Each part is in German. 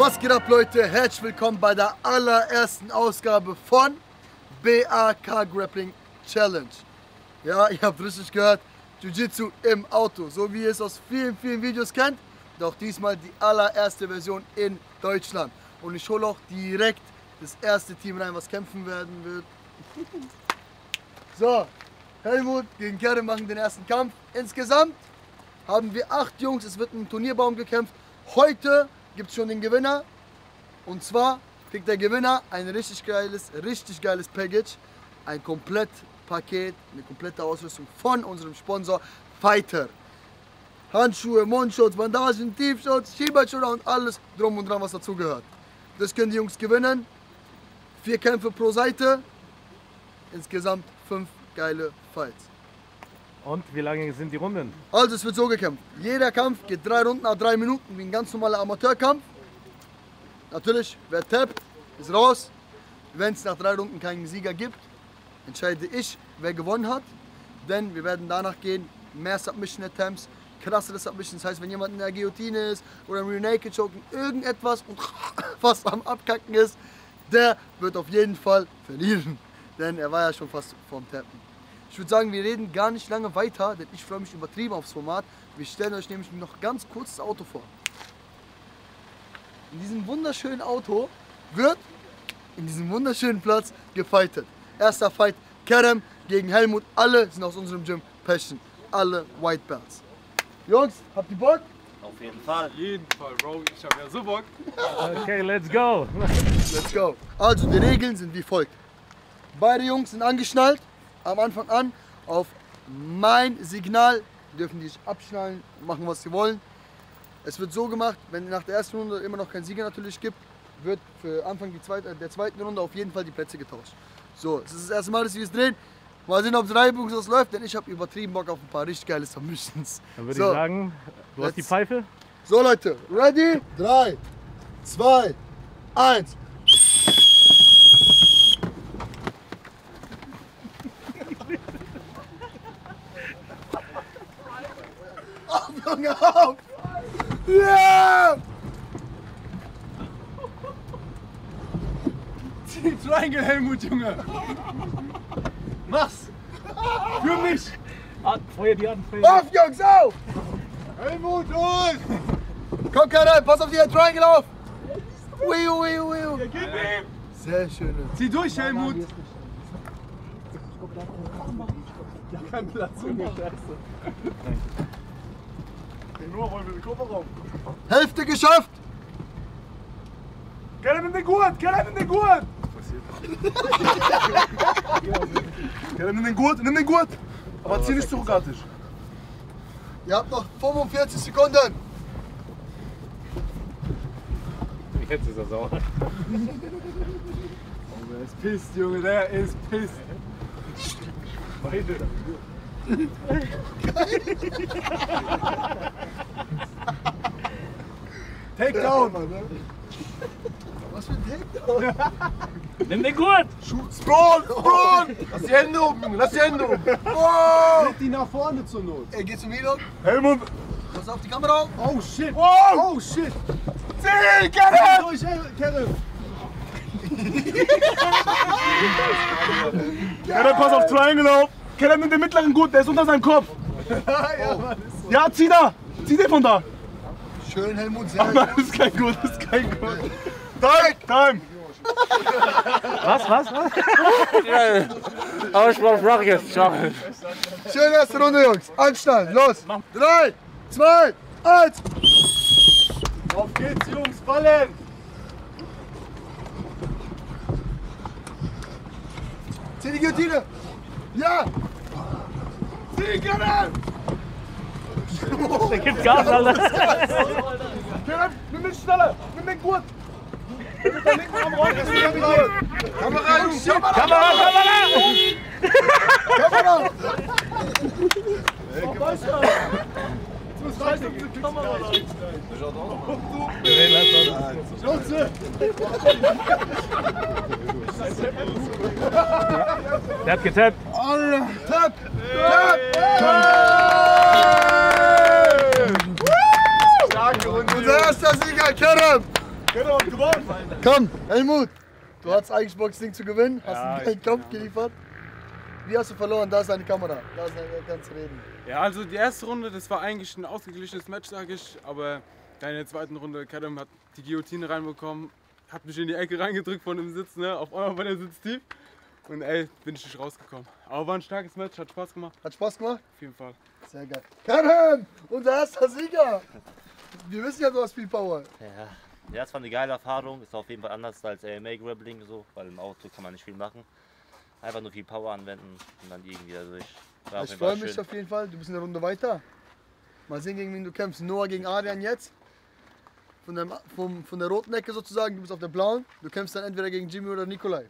Was geht ab, Leute? Herzlich willkommen bei der allerersten Ausgabe von Car Grappling Challenge. Ja, ihr habt richtig gehört, Jiu Jitsu im Auto, so wie ihr es aus vielen Videos kennt. Doch diesmal die allererste Version in Deutschland. Und ich hole auch direkt das erste Team rein, was kämpfen werden wird. So, Helmut gegen Kerim machen den ersten Kampf. Insgesamt haben wir 8 Jungs, es wird im Turnierbaum gekämpft. Heute gibt es schon den Gewinner, und zwar kriegt der Gewinner ein richtig geiles Package, ein Komplettpaket, eine komplette Ausrüstung von unserem Sponsor Fighter. Handschuhe, Mundschutz, Bandagen, Tiefschutz, Schiebertschuhe und alles drum und dran, was dazugehört. Das können die Jungs gewinnen. 4 Kämpfe pro Seite, insgesamt 5 geile Fights. Und wie lange sind die Runden? Also es wird so gekämpft. Jeder Kampf geht 3 Runden nach 3 Minuten, wie ein ganz normaler Amateurkampf. Natürlich, wer tappt, ist raus. Wenn es nach 3 Runden keinen Sieger gibt, entscheide ich, wer gewonnen hat. Denn wir werden danach gehen, mehr Submission-Attempts, krassere Submissions. Das heißt, wenn jemand in der Guillotine ist oder im Rear Naked Choken, irgendetwas und fast am Abkacken ist, der wird auf jeden Fall verlieren. Denn er war ja schon fast vorm Tappen. Ich würde sagen, wir reden gar nicht lange weiter, denn ich freue mich übertrieben aufs Format. Wir stellen euch nämlich noch ganz kurz das Auto vor. In diesem wunderschönen Auto wird in diesem wunderschönen Platz gefightet. Erster Fight Kerim gegen Helmut. Alle sind aus unserem Gym Passion. Alle White Belts. Jungs, habt ihr Bock? Auf jeden Fall. Auf jeden Fall, Bro. Ich habe ja so Bock. Okay, let's go. Let's go. Also, die Regeln sind wie folgt. Beide Jungs sind angeschnallt. Am Anfang an, auf mein Signal, dürfen die sich abschnallen, machen was sie wollen. Es wird so gemacht, wenn nach der ersten Runde immer noch keinen Sieger natürlich gibt, wird für Anfang der zweiten Runde auf jeden Fall die Plätze getauscht. So, es ist das erste Mal, dass wir es drehen. Mal sehen, ob es reibungslos läuft, denn ich habe übertrieben Bock auf ein paar richtig geile Submissions. Dann würde ich sagen, du hast die Pfeife. So Leute, ready? 3, 2, 1. Auf! Yeah! Triangle Helmut, Junge! Mach's! Für mich! Feuer die Hand, feuer! Auf, Jungs, auf! Helmut, los! Komm, Kerim, pass auf die Triangle auf! Ui, ui, ui, ui! Sehr schön! Zieh durch, Helmut! Ja, kein Platz, Junge, Scheiße! Nur wollen wir den Kofferraum. Hälfte geschafft! Kerim in den Gurt! Kerim in den Gurt! Kerim in den Gurt! Nimm den Gurt! Aber zieh nicht zu ruckartig. Ihr habt noch 45 Sekunden! Jetzt ist er sauer. Er ist pisst, Junge, der ist pisst. Beide. Take down, Mann. Was für ein Take down? Nimm den Gurt! Spawn! Spawn! Lass die Hände oben, Junge! Lass die Hände oben! Oh. Leg die nach vorne zur Not! Ey, geh zum Video! Helmut! Pass auf die Kamera auf! Oh shit! Oh, oh shit! Zieh, Kerim! Kerim, pass auf Triangle auf! Kerim mit dem mittleren Gurt, der ist unter seinem Kopf. Ja, Mann, ist so. Ja, zieh da! Zieh den von da! Schön, Helmut, sehr. Oh nein, das ist kein Gurt, das ist kein Gurt. Time! Was? Aber ich brauch jetzt, schaffe ich. Schöne erste Runde, Jungs. Anschnallen, los! 3, 2, 1! Auf geht's, Jungs, ballen! Zieh die Guillotine! Ja! Kerim! Der gibt Gas, Alter! Kerim, nimm den schneller! Nimm den Gurt! Kamera! Jetzt muss reichen, ob du die Kamera da hast. Schotze! Der hat getappt! Alter! Tapp! Tapp! Starke Runde! Unser erster Sieger, Kerim! Genau, gewonnen. Komm, Helmut, du hattest eigentlich Bock, das Ding zu gewinnen, hast einen geilen Kampf geliefert. Wie hast du verloren? Da ist eine Kamera, da kannst du reden. Ja, also die erste Runde, das war eigentlich ein ausgeglichenes Match, sage ich, aber in der zweiten Runde, Kerim hat die Guillotine reinbekommen, hat mich in die Ecke reingedrückt von dem Sitz, ne? Auf einmal war der Sitz tief und ey, bin ich nicht rausgekommen. Aber war ein starkes Match, hat Spaß gemacht. Hat Spaß gemacht? Auf jeden Fall. Sehr geil. Kerim, unser erster Sieger! Wir wissen ja, du hast viel Power. Ja. Ja, es war eine geile Erfahrung, ist auf jeden Fall anders als MMA-Grappling, so, weil im Auto kann man nicht viel machen. Einfach nur viel Power anwenden und dann irgendwie dadurch. Ich freue mich auf jeden Fall, du bist eine Runde weiter. Mal sehen, gegen wen du kämpfst. Noah gegen Arian jetzt. Von der roten Ecke sozusagen, du bist auf der blauen. Du kämpfst dann entweder gegen Jimmy oder Nikolai.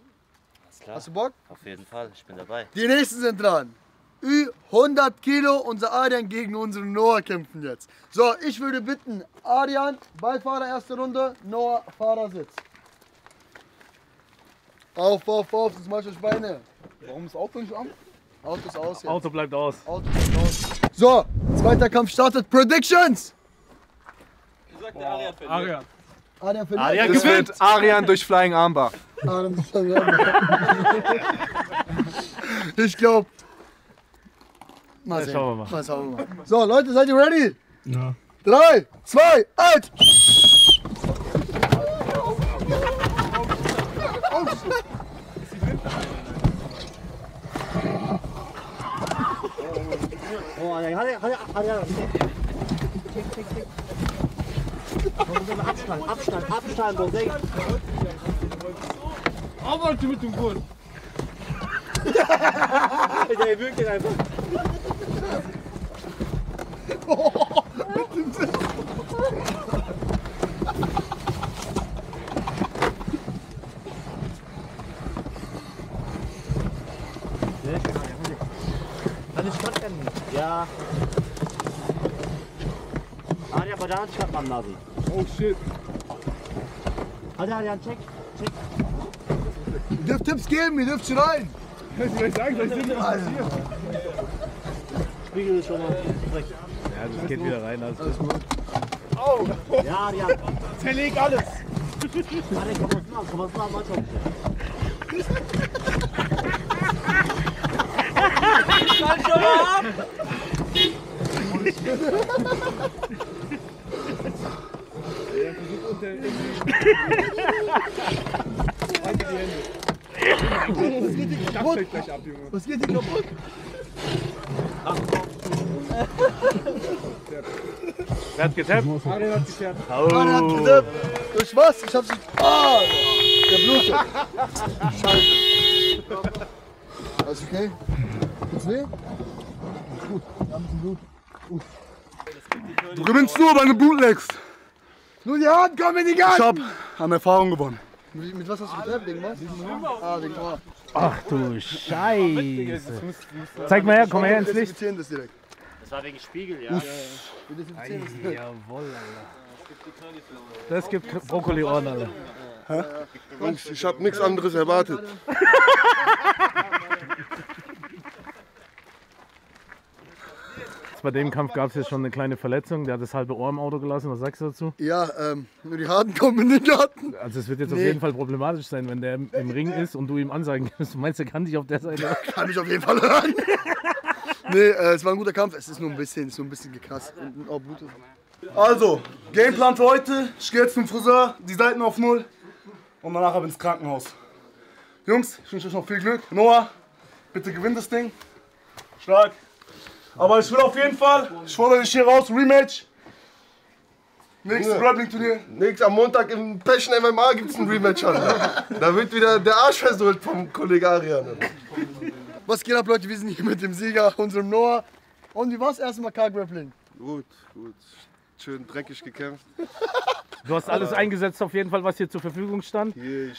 Alles klar. Hast du Bock? Auf jeden Fall, ich bin dabei. Die nächsten sind dran. 100 Kilo, unser Adrian gegen unseren Noah kämpfen jetzt. So, ich würde bitten, Adrian, Beifahrer erste Runde, Noah, Fahrersitz. Auf, sonst macht euch Beine. Warum ist das Auto nicht an? Auto ist aus jetzt. Auto bleibt aus. So, zweiter Kampf startet. Predictions! Ich sag, der Adrian verliert. Adrian gewinnt. Adrian durch Flying Armbar. Ich glaube... Mal sehen. Schauen wir mal. So Leute, seid ihr ready? Ja. 3, 2, 1! Abstand, arbeite mit dem Gurt! Der wirkt den einfach. Oh, mit dem Sitz. Kann ich stattfinden? Ja. Adrian, aber da hat Stadt am Nasi. Oh shit. Adrian, check. Ihr dürft Tipps geben, ihr dürft schreien. Ich sagen, gleich sind wir passiert. Spiegel ist schon mal recht. Ja, das geht wieder rein, alles gut. Au! Oh. Ja. Zerleg alles! Warte, komm, was machen, mach schon. Schalt schon mal ab! Ja, versuch unter die Hände. Was geht hier kaputt? Was geht hier kaputt? Wer hat getappt? Adrian hat getappt. Durch was? Ich hab's... Oh! Der blutet. Scheiße. Alles okay? Tut's weh? Alles gut. Wir haben ein bisschen Blut. Du gewinnst nur, weil du bootlegst. Nur die Hand, komm in die Gang! Ich hab an Erfahrung gewonnen. Mit was hast du getappt, wegen was? Wegen Noah. Ach du Scheiße. Zeig mal her, komm her ins Licht. Das war wegen Spiegel, ja. Ei, jawohl, Alter. Das gibt Brokkoli-Ohren, Alter. Hä? Mensch, ich hab nichts anderes erwartet. Bei dem Kampf gab es ja schon eine kleine Verletzung, der hat das halbe Ohr im Auto gelassen, was sagst du dazu? Ja, nur die Harten kommen in den Garten. Also es wird jetzt auf jeden Fall problematisch sein, wenn der im Ring ist und du ihm Ansagen gibst. Du meinst, der kann dich auf der Seite hören? Kann mich auf jeden Fall hören. Es war ein guter Kampf, es ist nur ein bisschen, gekratzt. Also, Gameplan für heute, ich gehe jetzt zum Friseur, die Seiten auf Null und danach ab ins Krankenhaus. Jungs, ich wünsche euch noch viel Glück. Noah, bitte gewinn das Ding. Stark. Aber ich will auf jeden Fall, ich fordere dich hier raus, Rematch. Nächstes Grappling-Turnier. Am Montag im Passion MMA gibt es ein Rematch. Alter. Da wird wieder der Arsch versohlt vom Kollegen Arian. Was geht ab, Leute? Wir sind hier mit dem Sieger, unserem Noah. Und wie war's? Erstmal Car Grappling. Gut. Schön dreckig gekämpft. Du hast alles eingesetzt, auf jeden Fall, was hier zur Verfügung stand.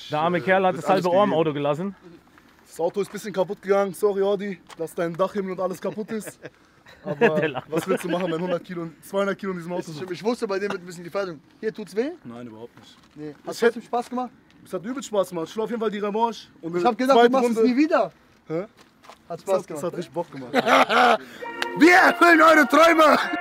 Der arme Kerl hat das halbe Ohr im Auto gelassen. Das Auto ist ein bisschen kaputt gegangen, sorry Audi, dass dein Dachhimmel und alles kaputt ist. Aber was willst du machen, wenn 100 Kilo und 200 Kilo in diesem Auto sind? Ich wusste, bei dem wird ein bisschen Gefährdung. Hier, tut's weh? Nein, überhaupt nicht. Nee. Hat es trotzdem Spaß gemacht? Es hat übel Spaß gemacht. Ich schlug auf jeden Fall die Revanche. Und ich hab gesagt, du machst es nie wieder. Hä? Hat Spaß gemacht. Es hat richtig Bock gemacht. Wir erfüllen eure Träume!